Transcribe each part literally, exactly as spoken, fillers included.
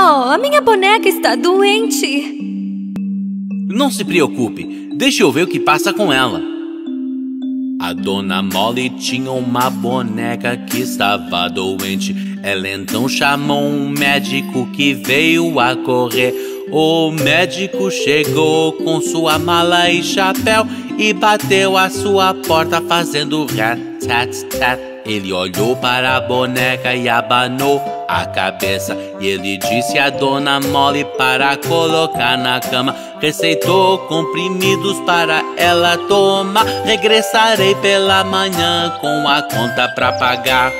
Oh, a minha boneca está doente. Não se preocupe, deixa eu ver o que passa com ela. A dona Molly tinha uma boneca que estava doente. Ela então chamou um médico que veio a correr. O médico chegou com sua mala e chapéu e bateu a sua porta fazendo rat-tat-tat. Ele olhou para a boneca e abanou a cabeça. E ele disse à dona Molly para colocar na cama. Receitou comprimidos para ela tomar. Regressarei pela manhã com a conta pra pagar.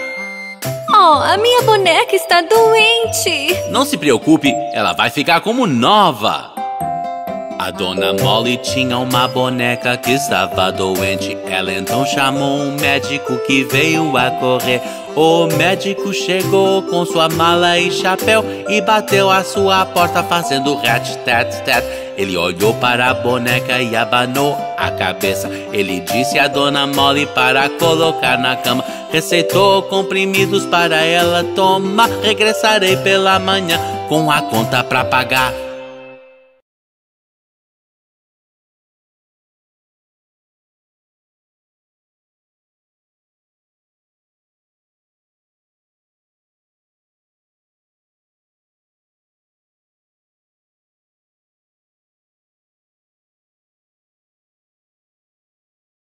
Oh, a minha boneca está doente. Não se preocupe, ela vai ficar como nova. A dona Molly tinha uma boneca que estava doente. Ela então chamou um médico que veio a correr. O médico chegou com sua mala e chapéu e bateu a sua porta fazendo rat-tat-tat. Ele olhou para a boneca e abanou a cabeça. Ele disse à dona Molly para colocar na cama. Receitou comprimidos para ela tomar. Regressarei pela manhã com a conta pra pagar.